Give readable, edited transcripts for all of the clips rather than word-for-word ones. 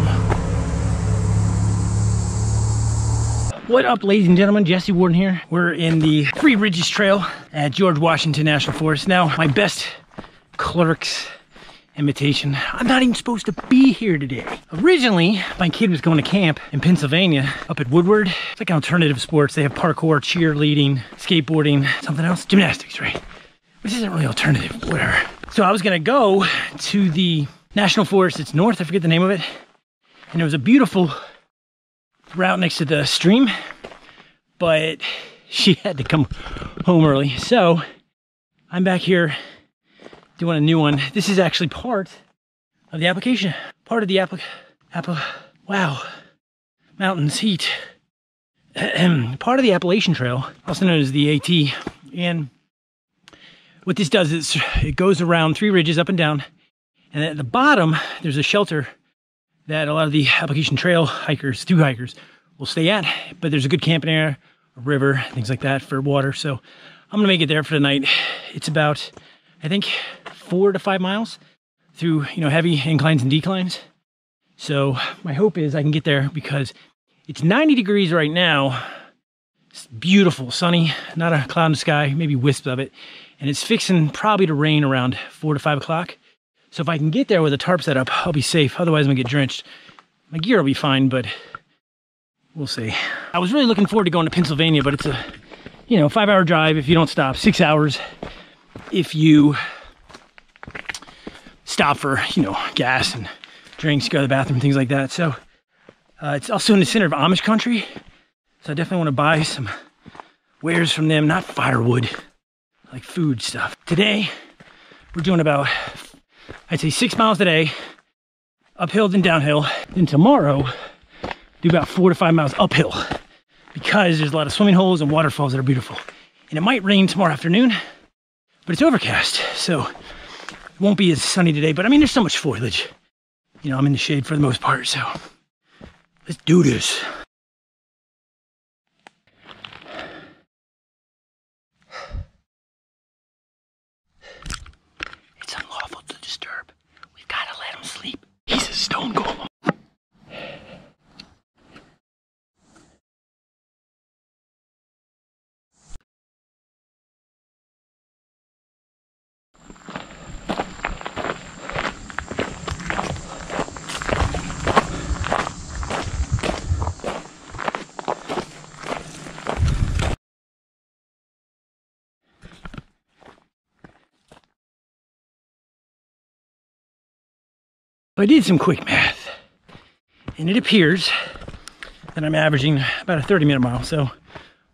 bathroom. What up, ladies and gentlemen? Jesse Warden here. We're in the Three Ridges Trail at George Washington National Forest. Now, my best clerk's imitation. I'm not even supposed to be here today. Originally, my kid was going to camp in Pennsylvania up at Woodward. It's like alternative sports. They have parkour, cheerleading, skateboarding, something else. Gymnastics, right? Which isn't really alternative, whatever. So I was gonna go to the National Forest. It's north, I forget the name of it. And there was a beautiful route next to the stream, but she had to come home early. So I'm back here doing a new one. This is actually part of the application. Part of the wow, mountains heat. Part of the Appalachian Trail, also known as the AT. And what this does is it goes around three ridges up and down. And at the bottom, there's a shelter that a lot of the Appalachian Trail hikers, thru hikers, will stay at. But there's a good camping area, a river, things like that for water. So I'm gonna make it there for the night. It's about, I think, 4 to 5 miles through, you know, heavy inclines and declines. So my hope is I can get there because it's 90 degrees right now. It's beautiful, sunny, not a cloud in the sky, maybe wisps of it. And it's fixing probably to rain around 4 to 5 o'clock. So if I can get there with a tarp set up, I'll be safe. Otherwise, I'm gonna get drenched. My gear will be fine, but we'll see. I was really looking forward to going to Pennsylvania, but it's a, you know, 5-hour drive if you don't stop, 6 hours if you stop for, you know, gas and drinks, go to the bathroom, things like that. So it's also in the center of Amish country. So I definitely want to buy some wares from them, not firewood, like food stuff. Today, we're doing about, I'd say 6 miles today, uphill then downhill. Then tomorrow, do about 4 to 5 miles uphill because there's a lot of swimming holes and waterfalls that are beautiful. And it might rain tomorrow afternoon, but it's overcast, so it won't be as sunny today. But I mean, there's so much foliage. You know, I'm in the shade for the most part, so let's do this. Stone golem. I did some quick math, and it appears that I'm averaging about a 30-minute mile, so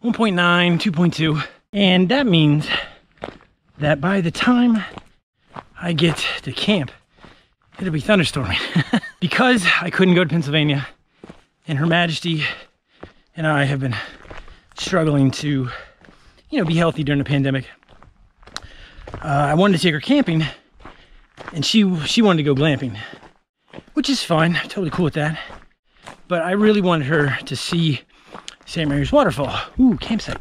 1.9, 2.2, and that means that by the time I get to camp, it'll be thunderstorming. Because I couldn't go to Pennsylvania, and Her Majesty and I have been struggling to, you know, be healthy during the pandemic, I wanted to take her camping, and she wanted to go glamping. Which is fine, totally cool with that. But I really wanted her to see St. Mary's Waterfall. Ooh, campsite.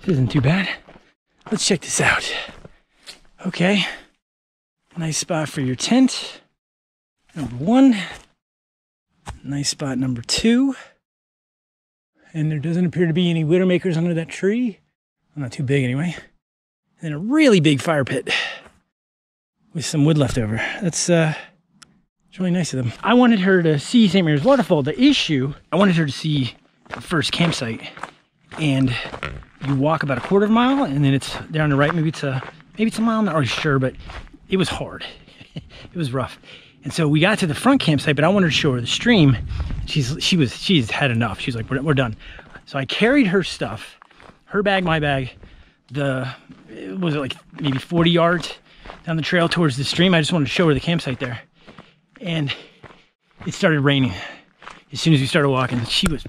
This isn't too bad. Let's check this out. Okay. Nice spot for your tent. Number one. Nice spot number two. And there doesn't appear to be any widowmakers under that tree. Well, not too big anyway. And then a really big fire pit with some wood left over. That's it's really nice of them. I wanted her to see St. Mary's Waterfall. The issue, I wanted her to see the first campsite. And you walk about a quarter of a mile and then it's down to right, maybe it's a mile, I'm not really sure, but it was hard. It was rough. And so we got to the front campsite, but I wanted to show her the stream. She's had enough. She's like, we're done. So I carried her stuff, her bag, my bag, was it like maybe 40 yards? Down the trail towards the stream. I just wanted to show her the campsite there. And it started raining as soon as we started walking. She was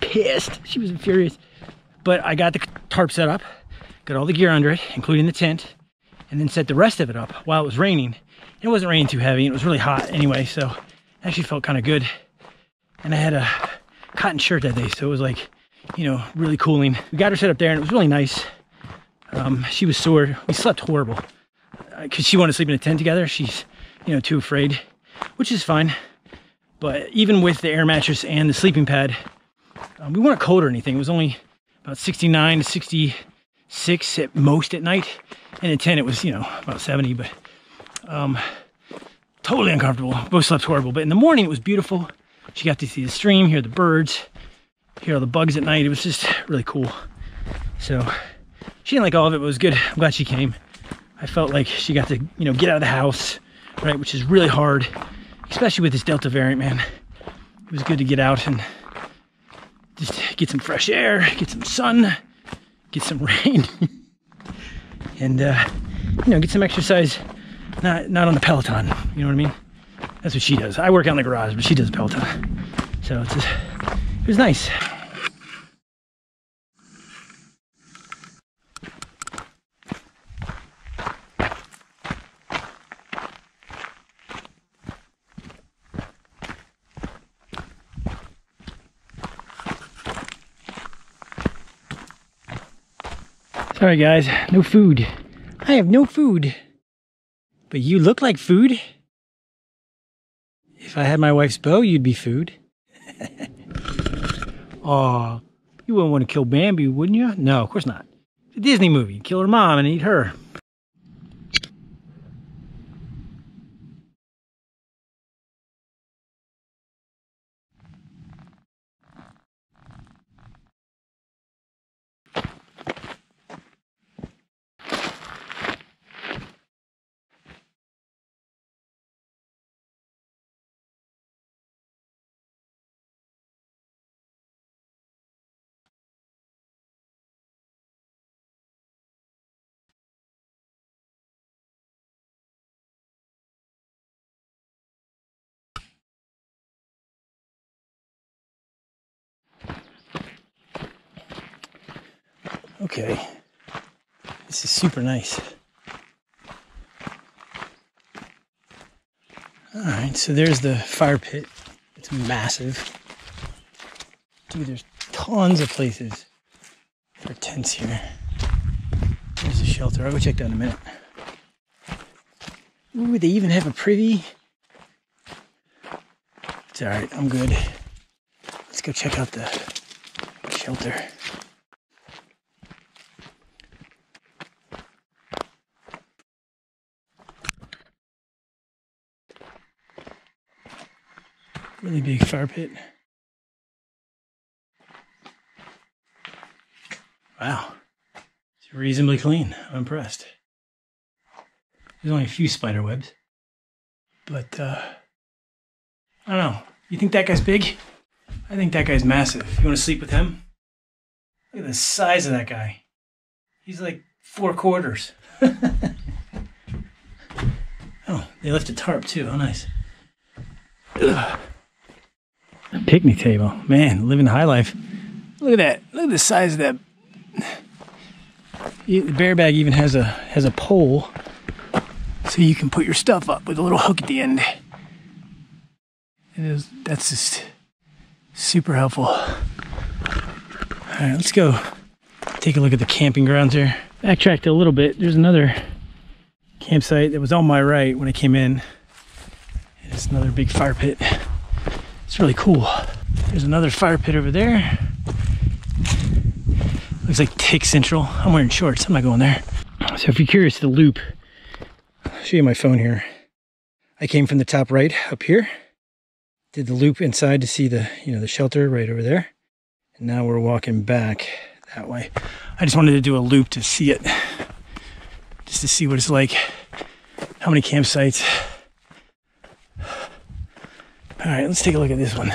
pissed. She was furious. But I got the tarp set up, got all the gear under it, including the tent, and then set the rest of it up while it was raining. It wasn't raining too heavy. And it was really hot anyway, so it actually felt kind of good. And I had a cotton shirt that day, so it was like, you know, really cooling. We got her set up there, and it was really nice. She was sore. We slept horrible. Because she wanted to sleep in a tent together. She's, you know, too afraid. which is fine. But even with the air mattress and the sleeping pad, we weren't cold or anything. It was only about 69 to 66 at most at night. And at 10, it was, you know, about 70, but totally uncomfortable. Both slept horrible. But in the morning, it was beautiful. She got to see the stream, hear the birds, hear all the bugs at night. It was just really cool. So she didn't like all of it, but it was good. I'm glad she came. I felt like she got to, you know, get out of the house, right? Which is really hard, especially with this Delta variant, man. It was good to get out and just get some fresh air, get some sun, get some rain, and, you know, get some exercise, not on the Peloton, you know what I mean? That's what she does. I work out in the garage, but she does Peloton. So it's just, it was nice. Sorry guys, no food. I have no food. But you look like food. If I had my wife's bow, you'd be food. Aw, you wouldn't want to kill Bambi, wouldn't you? No, of course not. It's a Disney movie. Kill her mom and eat her. Okay, this is super nice. All right, so there's the fire pit. It's massive. Dude, there's tons of places for tents here. There's a shelter. I'll go check that in a minute. Ooh, they even have a privy. It's all right, I'm good. Let's go check out the shelter. Really big fire pit. Wow. It's reasonably clean. I'm impressed. There's only a few spider webs. But, I don't know. You think that guy's big? I think that guy's massive. You want to sleep with him? Look at the size of that guy. He's like 4 quarters. Oh, they left a tarp too. How nice. Ugh. A picnic table. Man, living the high life. Look at that. Look at the size of that. The bear bag even has a pole so you can put your stuff up with a little hook at the end. That's just super helpful. Alright, let's go take a look at the camping grounds here. Backtracked a little bit. There's another campsite that was on my right when I came in. It's another big fire pit. It's really cool. There's another fire pit over there. Looks like Tick Central. I'm wearing shorts. I'm not going there. So if you're curious, the loop. I'll show you my phone here. I came from the top right up here. Did the loop inside to see the, you know, the shelter right over there. And now we're walking back that way. I just wanted to do a loop to see it. Just to see what it's like. How many campsites. All right, let's take a look at this one.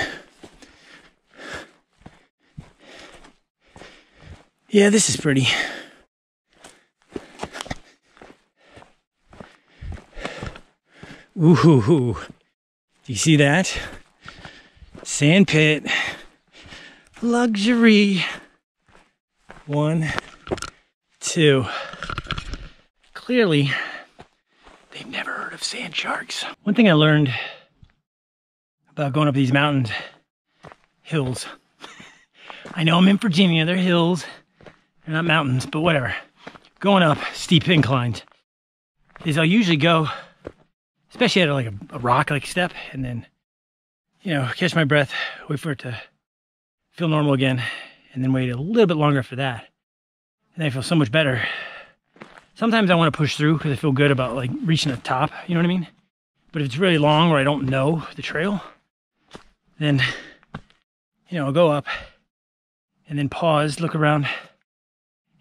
Yeah, this is pretty. Ooh, hoo, hoo. Do you see that? Sand pit. Luxury. 1, 2. Clearly, they've never heard of sand sharks. One thing I learned about going up these mountains, hills. I know I'm in Virginia, they're hills, they're not mountains, but whatever. Going up steep inclines is I'll usually go especially at like a rock like step, and then, you know, catch my breath, wait for it to feel normal again, and then wait a little bit longer for that. And I feel so much better. Sometimes I want to push through because I feel good about like reaching the top, you know what I mean? But if it's really long where I don't know the trail, then, you know, I'll go up and then pause, look around.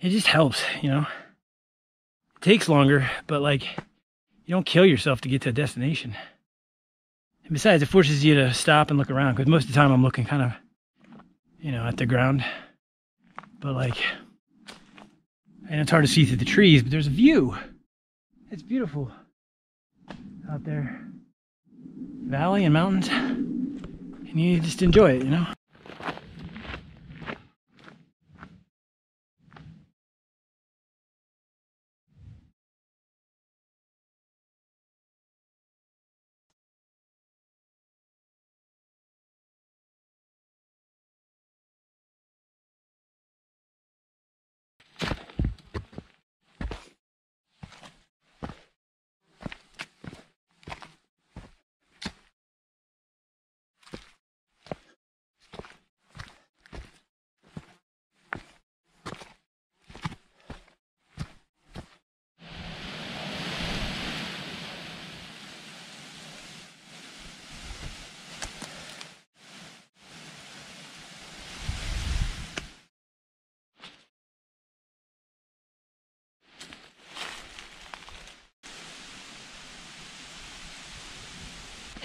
It just helps, you know? It takes longer, but like, you don't kill yourself to get to a destination. And besides, it forces you to stop and look around, because most of the time I'm looking kind of, you know, at the ground. But like, and it's hard to see through the trees, but there's a view. It's beautiful out there. Valley and mountains. And you just enjoy it, you know?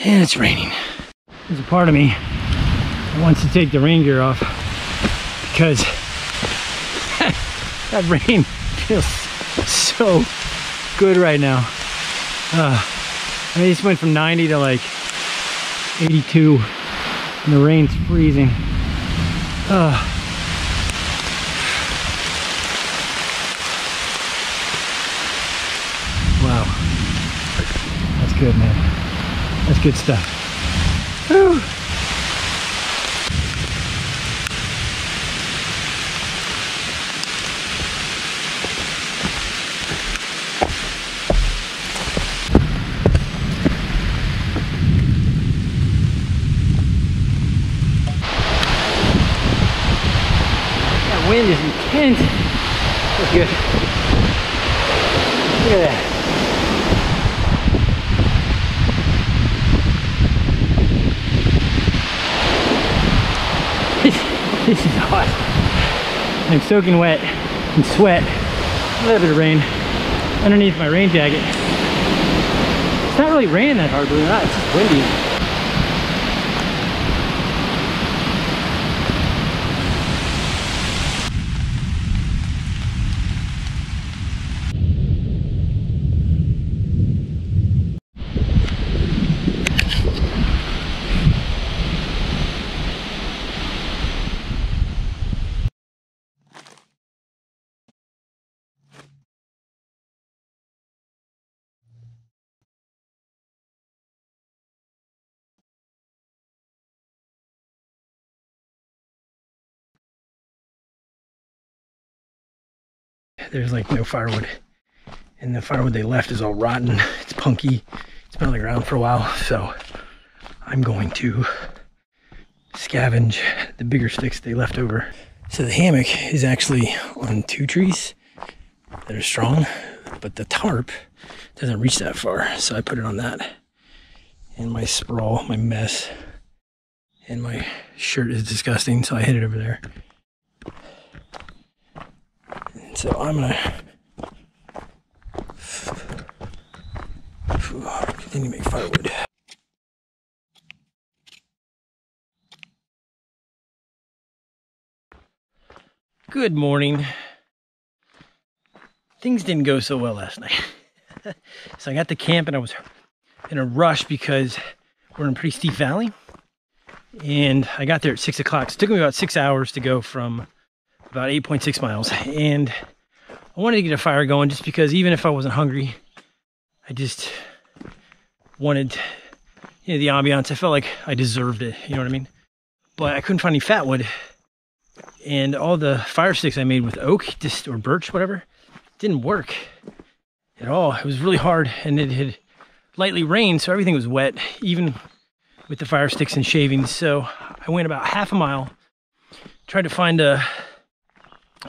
And it's raining. There's a part of me that wants to take the rain gear off because that rain feels so good right now. I mean, I just went from 90 to like 82 and the rain's freezing. Wow. That's good, man. That's good stuff. Whew. That wind is intense. That's good. Look at that. This is hot. I'm soaking wet and sweat. A little bit of rain underneath my rain jacket. It's not really raining that hard, believe it or not. It's just windy. There's like no firewood, and the firewood they left is all rotten. It's punky. It's been on the ground for a while, so I'm going to scavenge the bigger sticks they left over. So the hammock is actually on two trees that are strong, but the tarp doesn't reach that far, so I put it on that. And my sprawl, my mess, and my shirt is disgusting, so I hid it over there. So I'm gonna continue to make firewood. Good morning. Things didn't go so well last night. So I got to camp and I was in a rush because we're in a pretty steep valley. And I got there at 6 o'clock. So it took me about 6 hours to go from about 8.6 miles, and I wanted to get a fire going just because even if I wasn't hungry, I just wanted, you know, the ambiance. I felt like I deserved it, you know what I mean? But I couldn't find any fat wood, and all the fire sticks I made with oak just, or birch, whatever, didn't work at all. It was really hard, and it had lightly rained, so everything was wet, even with the fire sticks and shavings. So I went about half a mile, tried to find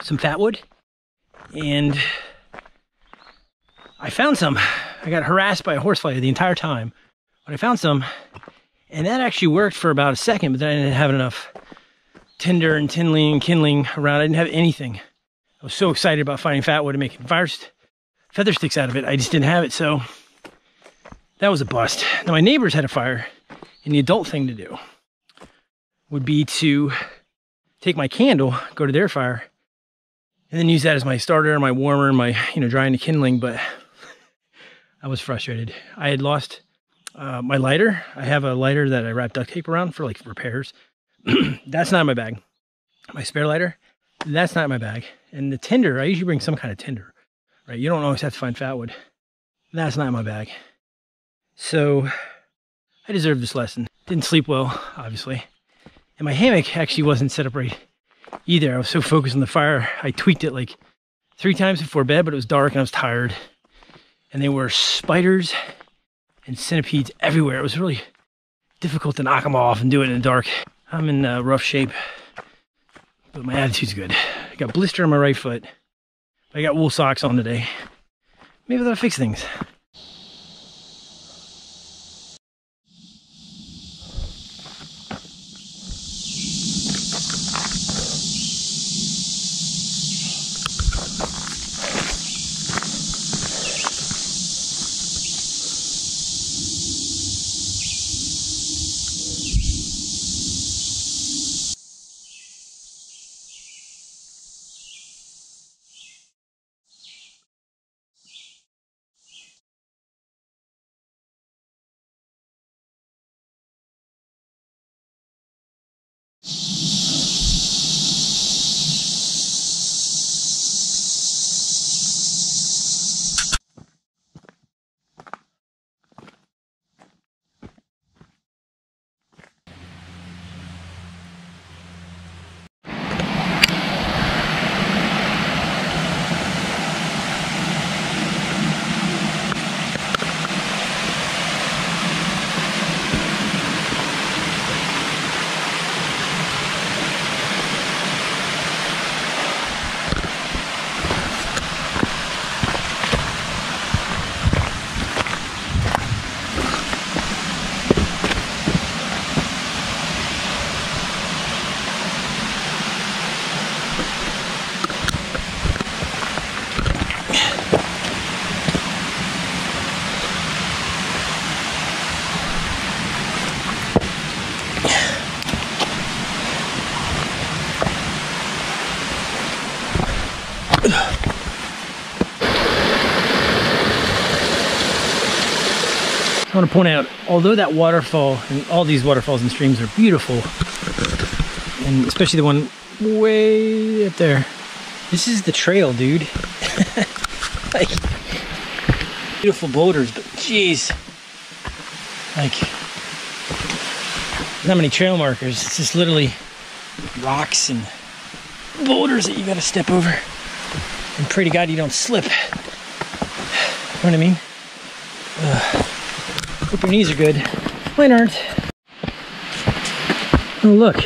some fatwood, and I found some. I got harassed by a horsefly the entire time, but I found some, and that actually worked for about a second, but then I didn't have enough tinder and kindling and around. I didn't have anything. I was so excited about finding fatwood and making feather sticks out of it. I just didn't have it, so that was a bust. Now, my neighbors had a fire, and the adult thing to do would be to take my candle, go to their fire, and then use that as my starter and my warmer and my, drying the kindling, but I was frustrated. I had lost my lighter. I have a lighter that I wrap duct tape around for, like, repairs. That's not in my bag. My spare lighter, that's not in my bag. And the tinder, I usually bring some kind of tinder, right? You don't always have to find fatwood. That's not in my bag. So I deserved this lesson. Didn't sleep well, obviously. And my hammock actually wasn't set up right either. I was so focused on the fire. I tweaked it like 3 times before bed, but it was dark and I was tired. And there were spiders and centipedes everywhere. It was really difficult to knock them off and do it in the dark. I'm in rough shape, but my attitude's good. I got a blister on my right foot. I got wool socks on today. Maybe that'll fix things. I want to point out, although that waterfall and all these waterfalls and streams are beautiful, and especially the one way up there, this is the trail, dude. Like, beautiful boulders, but geez, like, not many trail markers. It's just literally rocks and boulders that you got to step over, and pray to God you don't slip. You know what I mean? Hope your knees are good. Mine aren't. Oh, look,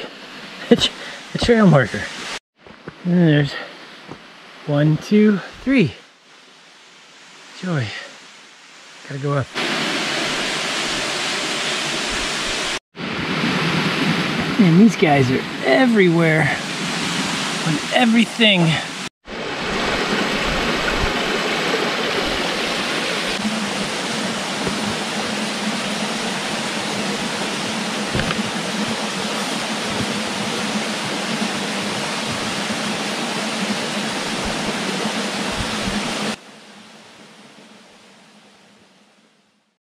it's a trail marker. And then there's 1, 2, 3. Joy. Gotta go up. Man, these guys are everywhere on everything.